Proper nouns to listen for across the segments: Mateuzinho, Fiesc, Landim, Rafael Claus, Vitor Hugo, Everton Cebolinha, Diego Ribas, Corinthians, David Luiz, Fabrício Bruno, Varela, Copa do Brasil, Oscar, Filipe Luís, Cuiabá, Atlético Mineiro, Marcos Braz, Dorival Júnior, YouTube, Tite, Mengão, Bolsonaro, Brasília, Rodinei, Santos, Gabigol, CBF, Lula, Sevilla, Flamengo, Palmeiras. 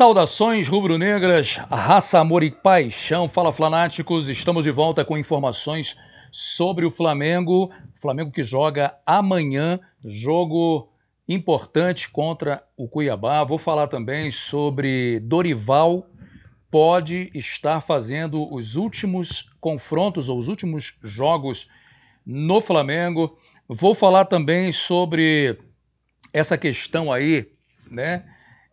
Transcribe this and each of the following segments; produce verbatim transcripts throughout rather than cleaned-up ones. Saudações rubro-negras, raça, amor e paixão. Fala, fanáticos, estamos de volta com informações sobre o Flamengo. O Flamengo que joga amanhã, jogo importante contra o Cuiabá. Vou falar também sobre Dorival, pode estar fazendo os últimos confrontos ou os últimos jogos no Flamengo. Vou falar também sobre essa questão aí, né?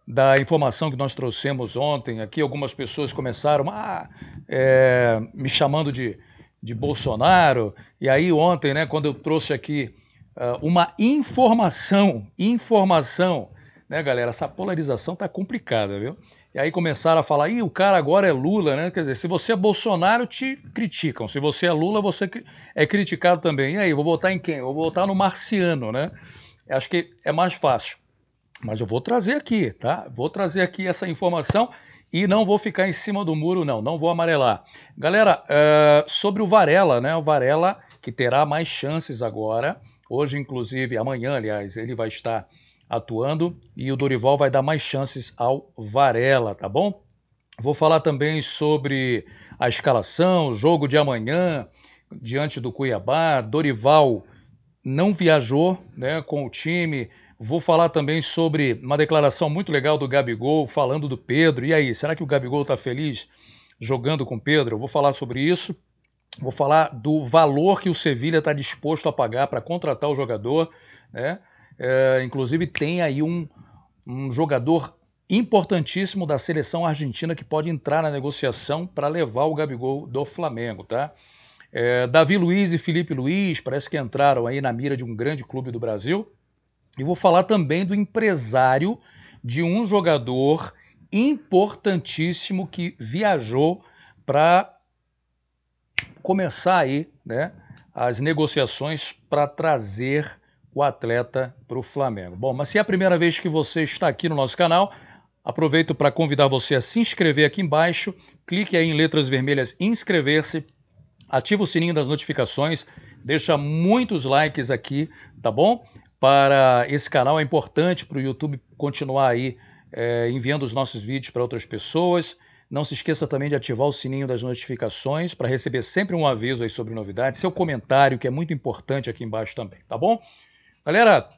Da informação que nós trouxemos ontem aqui, algumas pessoas começaram ah, é, me chamando de, de Bolsonaro. E aí ontem, né, quando eu trouxe aqui uh, uma informação, informação, né, galera, essa polarização tá complicada, viu? E aí começaram a falar, ih, o cara agora é Lula, né? Quer dizer, se você é Bolsonaro, te criticam. Se você é Lula, você é criticado também. E aí, vou votar em quem? Eu vou votar no Marciano, né? Acho que é mais fácil. Mas eu vou trazer aqui, tá? Vou trazer aqui essa informação e não vou ficar em cima do muro, não. Não vou amarelar. Galera, uh, sobre o Varela, né? O Varela que terá mais chances agora. Hoje, inclusive, amanhã, aliás, ele vai estar atuando e o Dorival vai dar mais chances ao Varela, tá bom? Vou falar também sobre a escalação, o jogo de amanhã, diante do Cuiabá. Dorival não viajou, né, com o time. Vou falar também sobre uma declaração muito legal do Gabigol, falando do Pedro. E aí, será que o Gabigol está feliz jogando com o Pedro? Eu vou falar sobre isso. Vou falar do valor que o Sevilla está disposto a pagar para contratar o jogador, né? É, inclusive tem aí um, um jogador importantíssimo da seleção argentina que pode entrar na negociação para levar o Gabigol do Flamengo, tá? É, David Luiz e Filipe Luís parece que entraram aí na mira de um grande clube do Brasil. E vou falar também do empresário de um jogador importantíssimo que viajou para começar aí, né, as negociações para trazer o atleta para o Flamengo. Bom, mas se é a primeira vez que você está aqui no nosso canal, aproveito para convidar você a se inscrever aqui embaixo, clique aí em letras vermelhas inscrever-se, ativa o sininho das notificações, deixa muitos likes aqui, tá bom? Para esse canal é importante para o YouTube continuar aí é, enviando os nossos vídeos para outras pessoas. Não se esqueça também de ativar o sininho das notificações para receber sempre um aviso aí sobre novidades, seu comentário que é muito importante aqui embaixo também, tá bom? Galera,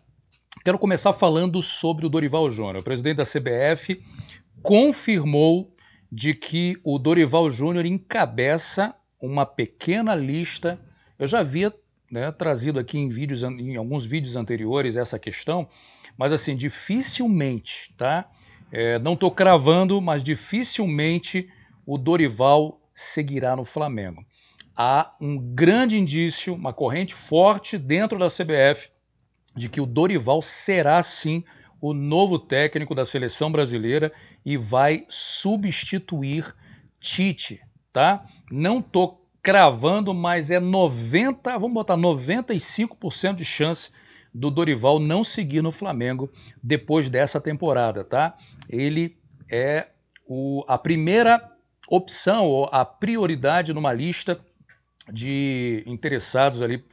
quero começar falando sobre o Dorival Júnior. O presidente da C B F confirmou de que o Dorival Júnior encabeça uma pequena lista. Eu já havia, né, trazido aqui em vídeos, em alguns vídeos anteriores essa questão, mas assim, dificilmente, tá? É, não estou cravando, mas dificilmente o Dorival seguirá no Flamengo. Há um grande indício, uma corrente forte dentro da C B F de que o Dorival será sim o novo técnico da seleção brasileira e vai substituir Tite, tá? Não tô cravando, mas é noventa, vamos botar noventa e cinco por cento de chance do Dorival não seguir no Flamengo depois dessa temporada, tá? Ele é o, a primeira opção ou a prioridade numa lista de interessados ali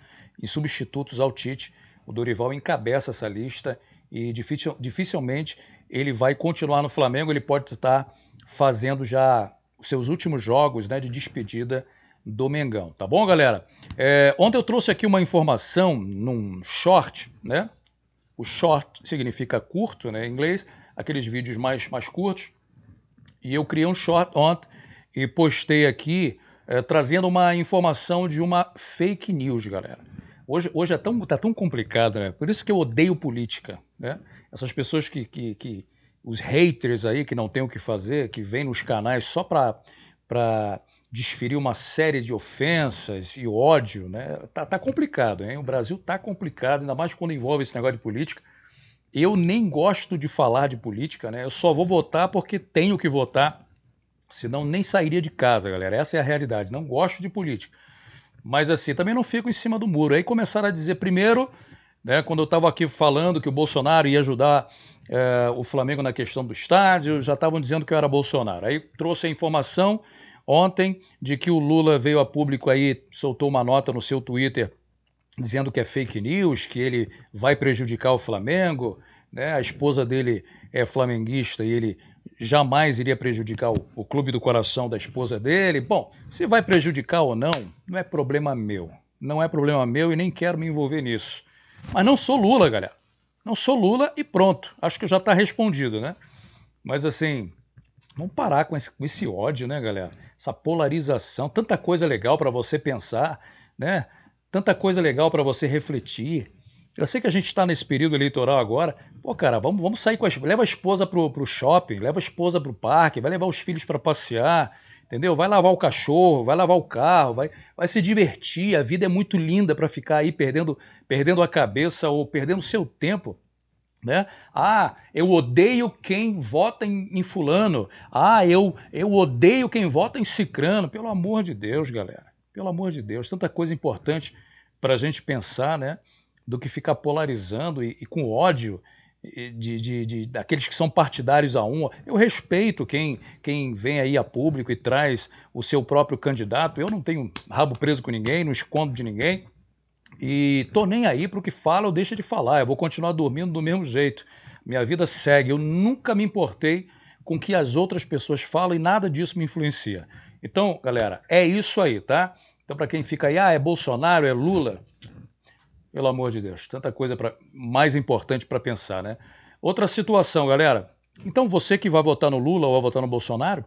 em substitutos ao Tite. O Dorival encabeça essa lista e dificil, dificilmente ele vai continuar no Flamengo. Ele pode estar fazendo já os seus últimos jogos, né, de despedida do Mengão, tá bom, galera? É, ontem eu trouxe aqui uma informação num short, né? O short significa curto, né, em inglês, aqueles vídeos mais, mais curtos. E eu criei um short ontem e postei aqui é, trazendo uma informação de uma fake news, galera. Hoje, hoje é tão, tá tão complicado, né? Por isso que eu odeio política, né? Essas pessoas que, que, que os haters aí, que não tem o que fazer, que vêm nos canais só para para desferir uma série de ofensas e ódio, né? Tá, tá complicado, hein? O Brasil tá complicado, ainda mais quando envolve esse negócio de política. Eu nem gosto de falar de política, né? Eu só vou votar porque tenho que votar, senão nem sairia de casa, galera. Essa é a realidade, não gosto de política. Mas assim, também não fico em cima do muro. Aí começaram a dizer primeiro, né, quando eu estava aqui falando que o Bolsonaro ia ajudar eh, o Flamengo na questão do estádio, já estavam dizendo que eu era Bolsonaro. Aí trouxe a informação ontem de que o Lula veio a público aí, soltou uma nota no seu Twitter dizendo que é fake news, que ele vai prejudicar o Flamengo, né? A esposa dele é flamenguista e ele jamais iria prejudicar o, o clube do coração da esposa dele. Bom, se vai prejudicar ou não, não é problema meu. Não é problema meu e nem quero me envolver nisso. Mas não sou Lula, galera. Não sou Lula e pronto. Acho que já está respondido, né? Mas assim, vamos parar com esse, com esse ódio, né, galera? Essa polarização, tanta coisa legal para você pensar, né? Tanta coisa legal para você refletir. Eu sei que a gente está nesse período eleitoral agora. Pô, cara, vamos, vamos sair com a esposa. Leva a esposa pro, pro shopping, leva a esposa pro parque, vai levar os filhos para passear, entendeu? Vai lavar o cachorro, vai lavar o carro, vai, vai se divertir. A vida é muito linda para ficar aí perdendo, perdendo a cabeça ou perdendo seu tempo, né? Ah, eu odeio quem vota em, em fulano. Ah, eu, eu odeio quem vota em cicrano. Pelo amor de Deus, galera. Pelo amor de Deus. Tanta coisa importante para a gente pensar, né? Do que ficar polarizando e, e com ódio de, de, de, daqueles que são partidários a um. Eu respeito quem, quem vem aí a público e traz o seu próprio candidato. Eu não tenho rabo preso com ninguém, não escondo de ninguém. E tô nem aí para o que fala ou deixa de falar. Eu vou continuar dormindo do mesmo jeito. Minha vida segue. Eu nunca me importei com o que as outras pessoas falam e nada disso me influencia. Então, galera, é isso aí, tá? Então, para quem fica aí, ah, é Bolsonaro, é Lula... Pelo amor de Deus, tanta coisa pra, mais importante para pensar, né? Outra situação, galera. Então você que vai votar no Lula ou vai votar no Bolsonaro,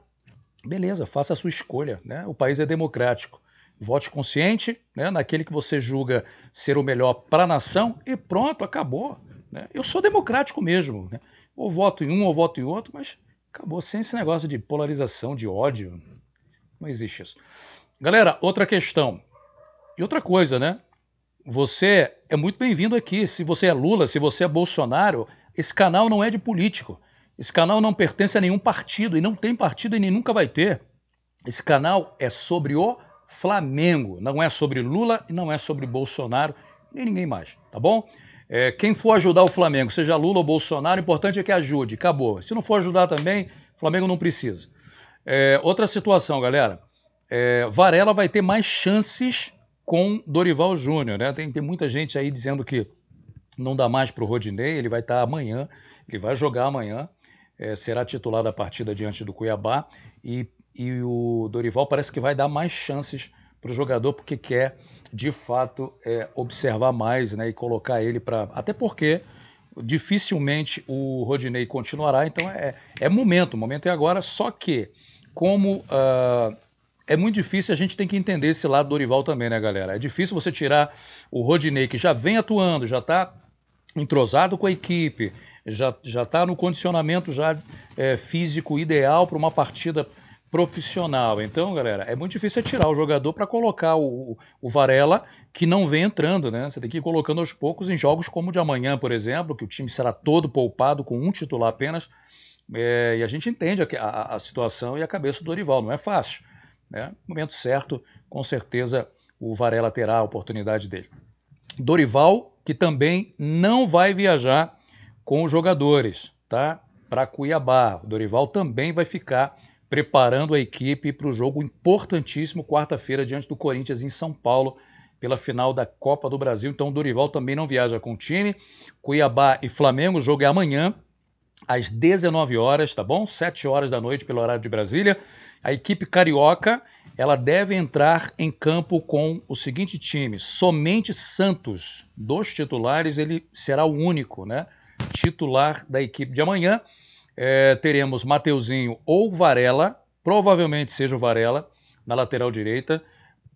beleza, faça a sua escolha, né? O país é democrático. Vote consciente, né? Naquele que você julga ser o melhor para a nação e pronto, acabou, né? Eu sou democrático mesmo, né? Ou voto em um ou voto em outro, mas acabou, sem esse negócio de polarização, de ódio. Não existe isso. Galera, outra questão. E outra coisa, né? Você é muito bem-vindo aqui. Se você é Lula, se você é Bolsonaro, esse canal não é de político. Esse canal não pertence a nenhum partido e não tem partido e nem nunca vai ter. Esse canal é sobre o Flamengo, não é sobre Lula e não é sobre Bolsonaro, nem ninguém mais, tá bom? É, quem for ajudar o Flamengo, seja Lula ou Bolsonaro, o importante é que ajude, acabou. Se não for ajudar também, o Flamengo não precisa. É, outra situação, galera, é, Varela vai ter mais chances com Dorival Júnior, né? Tem, tem muita gente aí dizendo que não dá mais para o Rodinei, ele vai estar tá amanhã, ele vai jogar amanhã, é, será titular da partida diante do Cuiabá e, e o Dorival parece que vai dar mais chances para o jogador porque quer, de fato, é, observar mais, né? E colocar ele para... Até porque dificilmente o Rodinei continuará, então é, é momento, o momento é agora, só que como... Uh, É muito difícil, a gente tem que entender esse lado do Dorival também, né, galera? É difícil você tirar o Rodinei, que já vem atuando, já está entrosado com a equipe, já está no condicionamento já, é, físico ideal para uma partida profissional. Então, galera, é muito difícil você tirar o jogador para colocar o, o Varela, que não vem entrando, né? Você tem que ir colocando aos poucos em jogos como o de amanhã, por exemplo, que o time será todo poupado com um titular apenas. É, e a gente entende a, a, a situação e a cabeça do Dorival, não é fácil. Né? No momento certo, com certeza o Varela terá a oportunidade dele. Dorival, que também não vai viajar com os jogadores, tá? Para Cuiabá. O Dorival também vai ficar preparando a equipe para o jogo importantíssimo quarta-feira diante do Corinthians em São Paulo pela final da Copa do Brasil. Então o Dorival também não viaja com o time. Cuiabá e Flamengo, o jogo é amanhã às dezenove horas, tá bom? sete horas da noite pelo horário de Brasília. A equipe carioca, ela deve entrar em campo com o seguinte time, somente Santos, dos titulares, ele será o único, né, titular da equipe de amanhã. É, teremos Mateuzinho ou Varela, provavelmente seja o Varela, na lateral direita,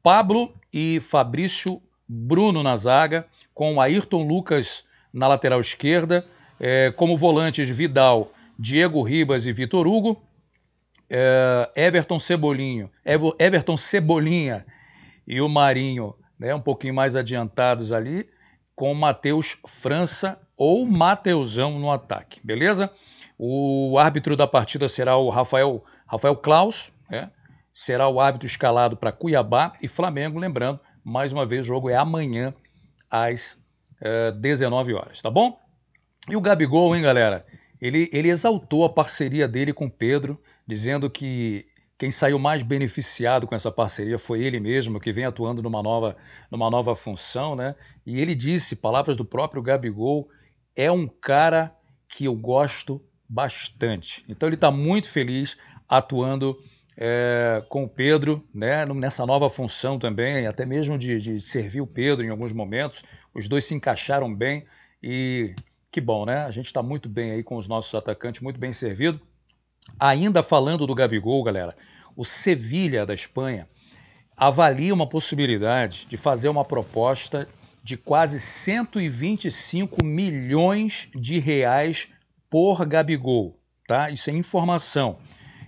Pablo e Fabrício Bruno na zaga, com Ayrton Lucas na lateral esquerda, é, como volantes Vidal, Diego Ribas e Vitor Hugo, É, Everton Cebolinho, Evo, Everton Cebolinha e o Marinho, né, um pouquinho mais adiantados ali, com Mateus França ou Mateuzão no ataque, beleza? O árbitro da partida será o Rafael, Rafael Claus, né, será o árbitro escalado para Cuiabá e Flamengo, lembrando, mais uma vez, o jogo é amanhã às é, dezenove horas, tá bom? E o Gabigol, hein, galera? Ele, ele exaltou a parceria dele com Pedro, dizendo que quem saiu mais beneficiado com essa parceria foi ele mesmo, que vem atuando numa nova, numa nova função, né? E ele disse, palavras do próprio Gabigol, é um cara que eu gosto bastante. Então ele está muito feliz atuando é, com o Pedro, né, nessa nova função também, até mesmo de, de servir o Pedro em alguns momentos. Os dois se encaixaram bem e que bom, né? A gente está muito bem aí com os nossos atacantes, muito bem servido. Ainda falando do Gabigol, galera, o Sevilla da Espanha avalia uma possibilidade de fazer uma proposta de quase cento e vinte e cinco milhões de reais por Gabigol, tá? Isso é informação.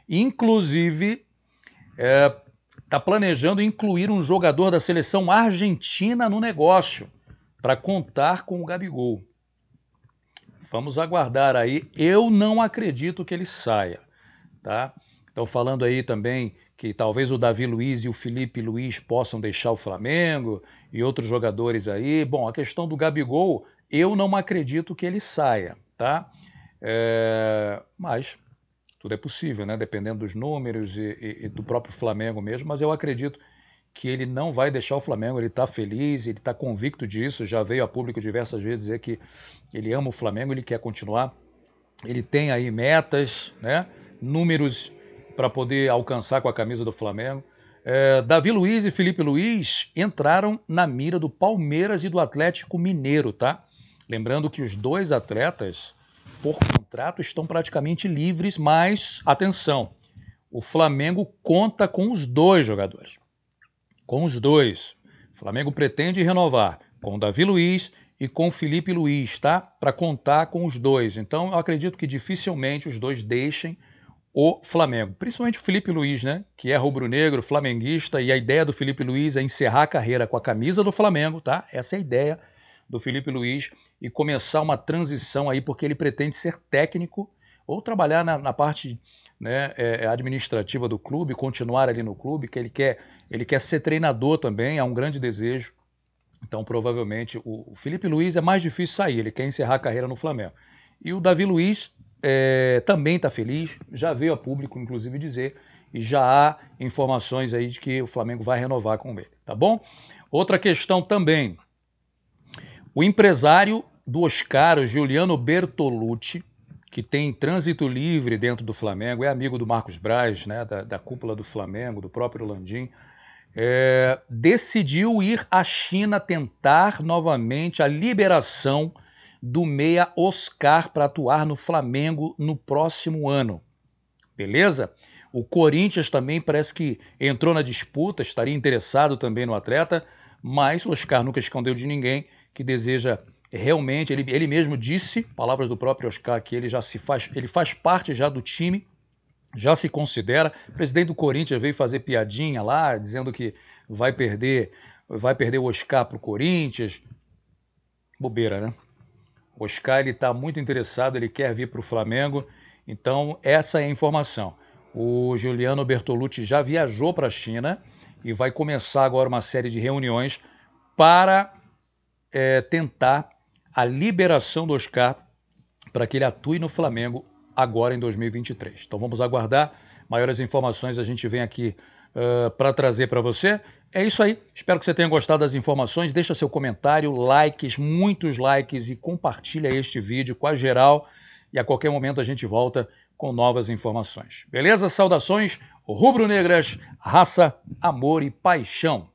Inclusive, é, tá planejando incluir um jogador da seleção argentina no negócio para contar com o Gabigol. Vamos aguardar aí. Eu não acredito que ele saia, tá? Estão falando aí também que talvez o David Luiz e o Filipe Luís possam deixar o Flamengo e outros jogadores aí. Bom, a questão do Gabigol, eu não acredito que ele saia, tá? É, mas tudo é possível, né? Dependendo dos números e, e, e do próprio Flamengo mesmo, mas eu acredito que ele não vai deixar o Flamengo, ele está feliz, ele está convicto disso, já veio a público diversas vezes dizer que ele ama o Flamengo, ele quer continuar, ele tem aí metas, né? Números para poder alcançar com a camisa do Flamengo. É, David Luiz e Filipe Luís entraram na mira do Palmeiras e do Atlético Mineiro, tá? Lembrando que os dois atletas, por contrato, estão praticamente livres, mas, atenção, o Flamengo conta com os dois jogadores. Com os dois. O Flamengo pretende renovar com o David Luiz e com o Filipe Luís, tá? Para contar com os dois. Então, eu acredito que dificilmente os dois deixem o Flamengo. Principalmente o Filipe Luís, né? Que é rubro-negro, flamenguista, e a ideia do Filipe Luís é encerrar a carreira com a camisa do Flamengo, tá? Essa é a ideia do Filipe Luís e começar uma transição aí, porque ele pretende ser técnico ou trabalhar na, na parte, né, é, administrativa do clube, continuar ali no clube, que ele quer, ele quer ser treinador também, é um grande desejo. Então, provavelmente, o, o Filipe Luís é mais difícil sair, ele quer encerrar a carreira no Flamengo. E o David Luiz é, também está feliz, já veio a público, inclusive, dizer, e já há informações aí de que o Flamengo vai renovar com ele, tá bom? Outra questão também. O empresário do Oscar, o Juliano Bertolucci, que tem trânsito livre dentro do Flamengo, é amigo do Marcos Braz, né, da, da cúpula do Flamengo, do próprio Landim, é, decidiu ir à China tentar novamente a liberação do meia Oscar para atuar no Flamengo no próximo ano. Beleza? O Corinthians também parece que entrou na disputa, estaria interessado também no atleta, mas o Oscar nunca escondeu de ninguém que deseja realmente, ele, ele mesmo disse, palavras do próprio Oscar, que ele já se faz, ele faz parte já do time, já se considera. O presidente do Corinthians veio fazer piadinha lá, dizendo que vai perder, vai perder o Oscar para o Corinthians. Bobeira, né? O Oscar, ele está muito interessado, ele quer vir para o Flamengo. Então, essa é a informação. O Juliano Bertolucci já viajou para a China e vai começar agora uma série de reuniões para é, tentar a liberação do Oscar para que ele atue no Flamengo agora em dois mil e vinte e três. Então vamos aguardar. Maiores informações a gente vem aqui uh, para trazer para você. É isso aí. Espero que você tenha gostado das informações. Deixa seu comentário, likes, muitos likes e compartilha este vídeo com a geral. E a qualquer momento a gente volta com novas informações. Beleza? Saudações rubro-negras, raça, amor e paixão.